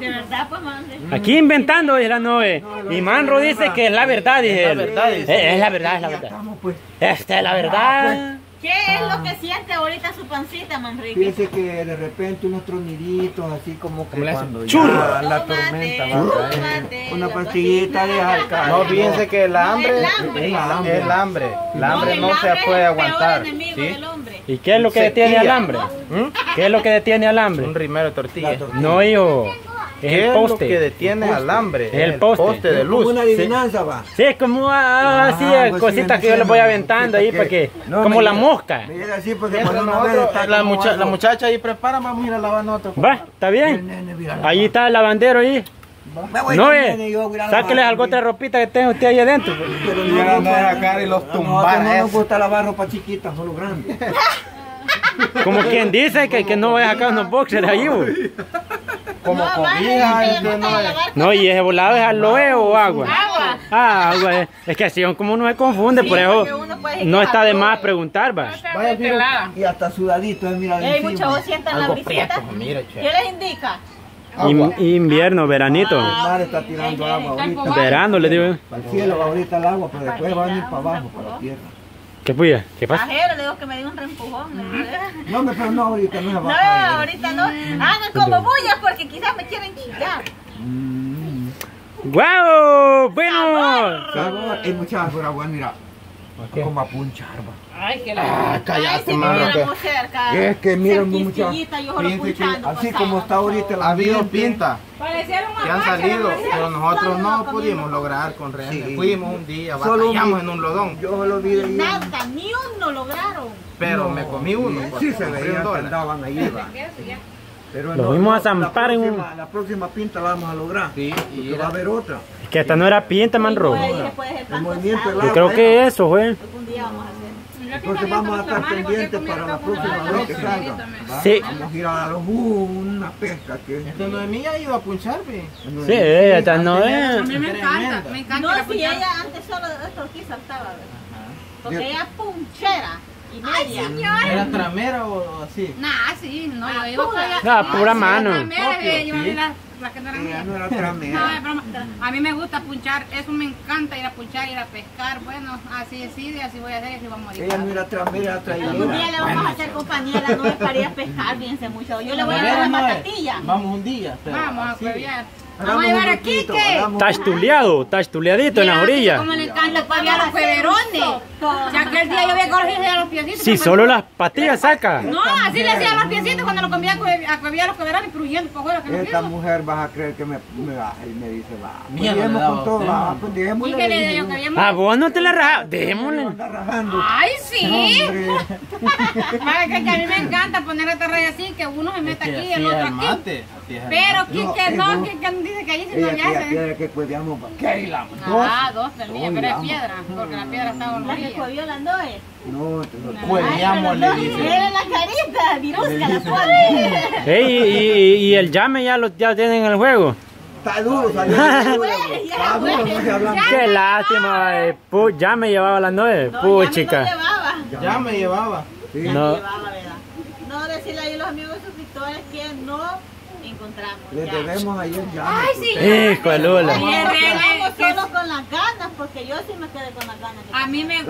De verdad, pues, aquí inventando es la nove. Y Manro dice que es la verdad, dije. Es la verdad, dice. Es la verdad, es la verdad. Esta es la verdad. ¿Qué es lo que siente ahorita su pancita, Manrique? Fíjese que de repente unos troniditos, así como que cuando ya la tormenta va a caer. Una pastillita de alca. No, fíjense que el hambre, el hambre, no se puede aguantar. ¿Y qué es lo que detiene al hambre? ¿Qué es lo que detiene al hambre? Un rimero de tortillas. No, hijo. Es el poste. Es lo que detiene al hambre. Es el poste de luz. Es como una adivinanza, va. Sí, es como así, cositas que yo les voy aventando ahí para que... Como la mosca. La muchacha ahí prepara, vamos a ir a lavar nosotros. Va, está bien. Ahí está el lavandero ahí. No, sáqueles al gote de ropita que tenga usted ahí adentro. Pero no, no, y los tumbar. No nos gusta lavar ropa chiquita, solo grande. Como quien dice que no voy a sacar unos boxers ahí. Como comida, no, y ese volado es aloe o agua. Agua. Ah, agua. Es que así como uno se confunde, sí, por eso no está de más preguntar, va. Vaya, mira, y hasta sudadito, mira. Hay mucha voz, sientan la brisita. ¿Qué les indica? Invierno, veranito. El mar está tirando agua ahorita. Verano, le digo. Para el cielo va ahorita el agua, pero después va a ir para abajo, para la tierra. ¿Qué puya? ¿Qué pasa? Ajero, le digo que me dio un reempujón. No, pero no, ahorita no. No, ahorita no. Hagan como bullas porque quizás me quieren chingar. ¡Guau! ¡Bueno! ¡Sabor! Es mucha basura, güey, mira. Como a punchar, va. Ay, que la... Ah, cállate, mano. Es que miren, mucha... Así como está ahorita la... Ha habido pinta. Que han salido, pero nosotros no pudimos lograr con rehenes. Sí. Fuimos un día, batallamos en un lodón. Yo lo vi. Nada, ni uno lograron. Pero no, me comí uno. Sí, se veía que andaban ahí. Pero lo vimos a zampar en un... La próxima pinta la vamos a lograr. Sí, y va a haber otra. Es que esta no era pinta, man rojo. Yo creo que eso, güey. Entonces vamos a estar pendientes para la próxima vez que salga. Sí. Vamos a ir a dar una pesca. Esta no es mía, iba a punchar, ¿ve? Sí, esta no es. A mí me encanta, me encanta. No, si ella antes solo aquí saltaba, ¿verdad? Porque ella punchera. Ay, señor. ¿Era tramera o así? Nah, sí, no, yo digo que... No, pura mano. A mí me gusta punchar, eso me encanta, ir a punchar, ir a pescar, bueno, así decide, así voy a hacer, así vamos a ir. Ella no era tramera, traidora. Un día le vamos a hacer compañía a la nube para ir a pescar, fíjense mucho. Yo le voy a dar una patatilla. Vamos un día. Vamos a cueviar. Vamos a llevar a Quique. Estás tuleadito en la orilla. Como le encanta cueviar a los cueverones. Ya que el día yo voy a corregirse a los piecitos. Si solo las patillas saca. No, así le hacía a los piecitos cuando lo comía a cueviar a los cueverones, pero huyendo para afuera. Esta mujer vas a creer que me baja y me dice, va. Miremos con todo, va. Pues dejémosle. Ah, vos no te la rajas. Dejémosle. Ay, sí. Que a mí me encanta poner esta raya así, que uno se meta aquí y el otro aquí. Pero Quique no, Quique no dice que ahí se nos hace. La piedra que cueviamos, ¿qué hilamos? Ah, dos, pero es piedra, porque la piedra está volviendo. ¿Covió la Noe? No, te lo cueviamos, le dice. Miren la carita, virusca, la pobre. Ey, y el llame ya lo tienen en el juego. Está duro, salió. Qué lástima, ya me llevaba la Noe, puchica. Ya me llevaba. Ya me llevaba, ¿verdad? No, decirle ahí a los amigos suscriptores que no encontramos. Le debemos ahí el llame. Ay, sí. Hijo de Lula. Solo con las ganas, porque yo sí me quedé con las ganas. A mí me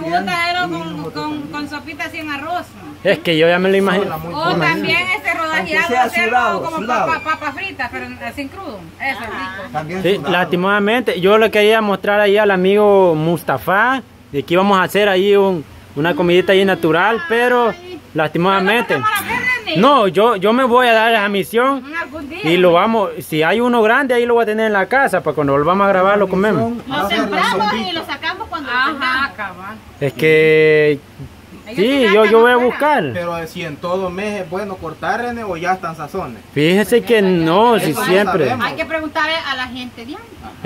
gusta eso con sopita así en arroz. Es que yo ya me lo imagino. O también este rodajeado hacerlo como papa frita, pero sin crudo. Eso es rico. Sí, lastimosamente, yo le quería mostrar ahí al amigo Mustafa, de que íbamos a hacer ahí una comidita ahí natural, pero lastimosamente... No, yo me voy a dar esa misión y lo vamos, si hay uno grande ahí lo voy a tener en la casa para cuando volvamos a grabar lo comemos. Lo sembramos y lo sacamos cuando acaba. Es que sí, yo voy a buscar. Pero si en todo mes es bueno cortar, René, o ya están sazones. Fíjese que no, si siempre. Hay que preguntarle a la gente de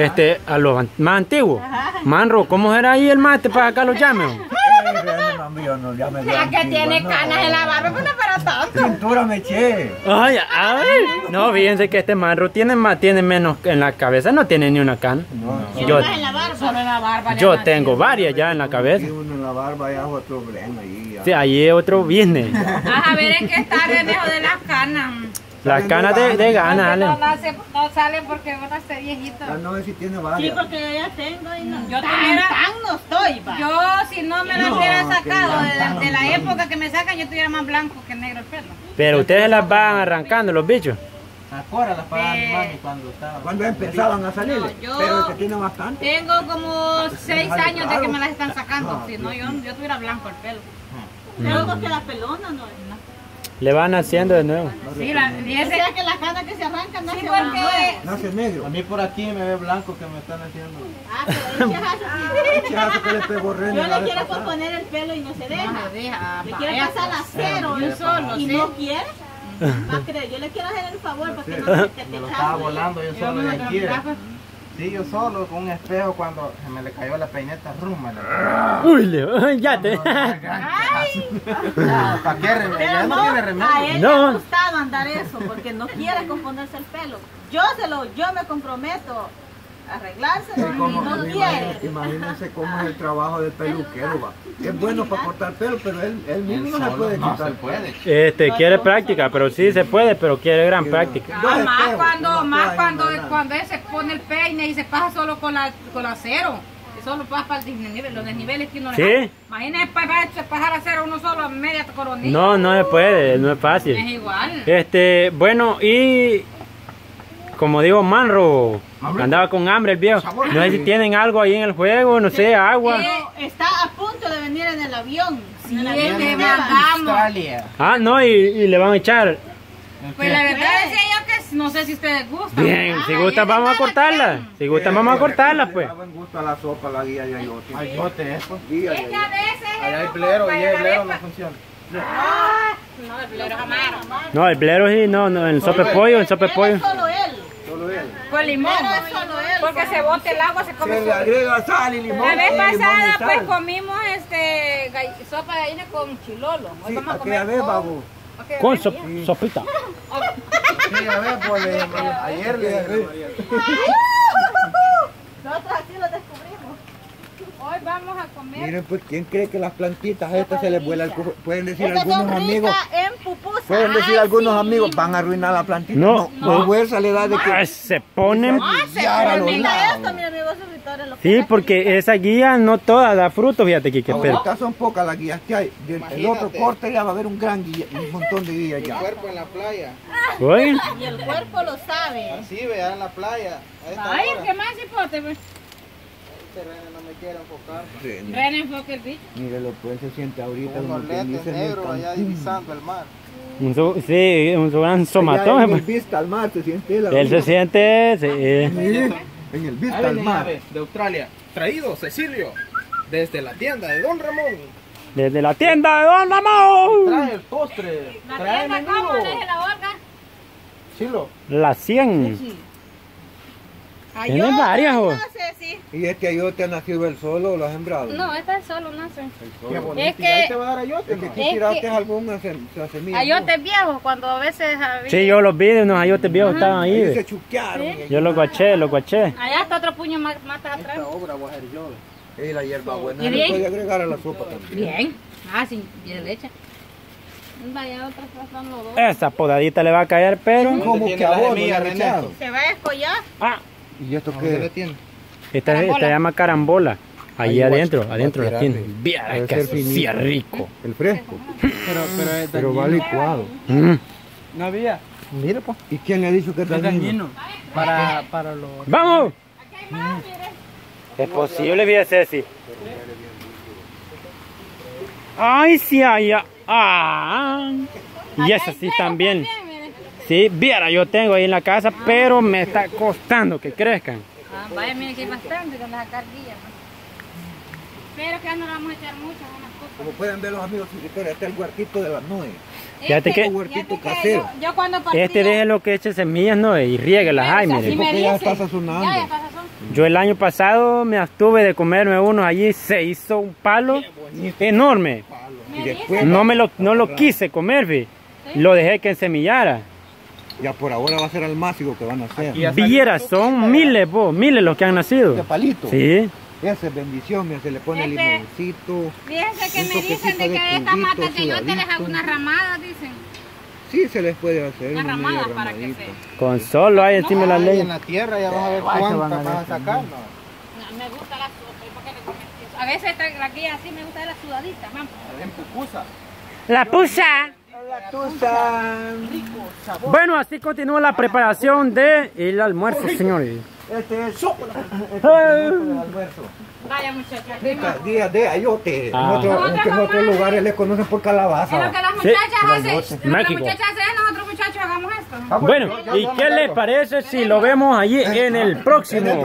antes. A los más antiguos. Manro, ¿cómo era ahí el mate para acá los llamen? La que tiene canas en la barba, pues no para tanto. Pintura me eché. Ay, ay. No, fíjense que este Manro tiene menos en la cabeza, no tiene ni una cana. No. Yo, en la barba. Solo en la barba, yo tengo varias ya en la cabeza. Uno en la barba ya es otro problema. Sí, ahí es otro business. Ajá, a ver, es que está remejo de las canas. Las canas de ganas, Ale. No salen porque van a estar viejitos. Ah, no, si tiene varias. Sí, porque yo ya tengo. Y no. Yo tan no estoy, va. Yo, si no me las hubiera sacado de la época que me sacan, yo estuviera más blanco que negro el pelo. Pero ustedes las van arrancando, los bichos. Ahora las pagan mami cuando estaban. Cuando empezaban a salir. No, pero se tiene bastante. Tengo como 6 años de que me las están sacando. No, si no, yo tuviera blanco el pelo. Pero porque las pelonas no es nada. Le van haciendo de nuevo. Sí, o sea que las canas que se arrancan no, sí, no se negro. A mí por aquí me ve blanco que me están haciendo. Ah, pero el chazo que le pegó René. Yo le quiero poner el pelo y no se deja. No se deja. Le quiere pasar a cero él solo. ¿Y no quiere? Va a creer. Yo le quiero hacer el favor para que no se te me lo estaba volando yo solo de aquí. Sí, yo solo con un espejo cuando se me le cayó la peineta rúmala. Uy, Leo, ya te. Ay. ¿Para qué remedio? No tiene remedio. A él no le gustaba andar eso porque no quiere componerse el pelo. Yo me comprometo a arreglárselo y no quiere. Imagínense cómo es el trabajo del peluquero, va. Es bueno para cortar pelo, pero él mismo no se puede quitar. Quiere práctica, pero sí se puede, pero quiere gran práctica. Más cuando él se pone el peine y se pasa solo con la cero, solo pasa para los desniveles que uno le da. Imagínese pasar a cero uno solo a media coronilla. No, no se puede, no es fácil. Es igual. Bueno, y como digo, Manro andaba con hambre el viejo. No sé si tienen algo ahí en el juego, no sé, agua. Está a punto de venir en el avión. Sí, le mandamos. Ah, no, y le van a echar. Pues la verdad es que no sé si ustedes gustan. Bien, si gustan vamos a cortarla. Si gustan vamos a cortarla, pues. Le da buen gusto a la sopa, la guía y ayote. Ayote, eso. Es que a veces. Allá el blero, y el blero no funciona. No, el blero jamás. No, el blero sí, no, el sopa de pollo, el sopa de pollo. Con limón, porque se bota el agua, se come. Se le agrega sal y limón. La vez pasada pues comimos sopa de gallina con chilolo. Hoy vamos a comer con sopita. Sí, a ver, pues, ayer nosotros aquí lo descubrimos. Hoy vamos a comer. Miren, pues, ¿quién cree que las plantitas a estas se les vuela el coco? Pueden decir algunos amigos. Pueden decir algunos amigos, van a arruinar la plantita. No, fuerza le da de que se ponen. Sí, porque esa guía no toda da fruto, fíjate, Kike. Pero estas son pocas las guías que hay. El otro corte ya va a haber un gran guía, un montón de guías ya. El cuerpo en la playa. ¿Oye? Y el cuerpo lo sabe. Así, vea, en la playa. Ay, ¿qué más hipote? Este René no me quiere enfocar. René enfoque el bicho. Mírelo, pues se siente ahorita. Unos lentes negros allá divisando el mar. Sí, un gran somatón. En vista al mar se siente la. Él se siente, sí. En el vista al mar de Australia, traído Cecilio desde la tienda de Don Ramón. Desde la tienda de Don Ramón. Trae el postre. La trae tienda cómo es la Olga. Chilo. La 100. Sí. Tienen varias. No sé, sí. ¿Y este ayote ha nacido el solo o lo has sembrado? No, este es solo, nace. No sé. Es que ahí te va a dar ayote. ¿No? Es que tiraste alguna semilla. Ayotes viejos, cuando a veces. Sí, yo los vi, unos ayotes viejos estaban ahí. Y se chuquearon. ¿Sí? Yo los guaché, los guaché. Allá está otro puño más atrás. Esta obra voy a hacer yo. Y la hierba buena. Le puede agregar a la sopa también. Bien. Ah, sin leche. Vaya, otra cosa, los dos. Esa podadita le va a caer, pero. Como que a vos, Renato. Se va a escollar. Ah. ¿Y esto qué tiene? Esta llama carambola. Allí adentro la tienen. Bien, que hacía rico. El fresco. Pero va licuado. No había. Mira, pues. ¿Y quién le ha dicho que está dañino? Para los. ¡Vamos! Aquí hay más, mire. Es posible, vi a Ceci. ¡Ay, sí, ay! ¡Ah! Y esas sí también. Sí, viera, yo tengo ahí en la casa, pero me está costando que crezcan. Vaya, miren que hay bastante con las acarguillas. Pero que no las vamos a echar muchas en las copas. Como pueden ver los amigos suscriptores, está el huertito de las nueve. Este huertito casero. Yo cuando partía, déjelo que eche semillas, no, y rieguelas, ay, miren. Porque ya está sazonando. Yo el año pasado me abstuve de comerme unos allí, se hizo un palo enorme. No lo quise comer, vi. Lo dejé que ensemillara. Ya por ahora va a ser al máximo que van a hacer. Vieras, son miles los que han nacido. De palito. Sí. Esa es bendición, mira, se le pone limoncito. Fíjense que me dicen de que estas matas que yo te les hago unas ramadas, dicen. Sí, se les puede hacer. Una ramada para que se... Con solo ahí encima la ley. En la tierra ya vas a ver cuántas vas a sacar. No, me gusta la sudadita. A veces la guía así me gusta la sudadita, mamá. En pupusa. La pusa. Bueno, así continúa la preparación del almuerzo, señores. Este es el almuerzo. Vaya, muchachas. Días de ayote. En otros lugares les conocen por calabaza. Es lo que las muchachas hacen. Nosotros muchachos hagamos esto. Bueno, ¿y qué les parece si lo vemos allí en el próximo?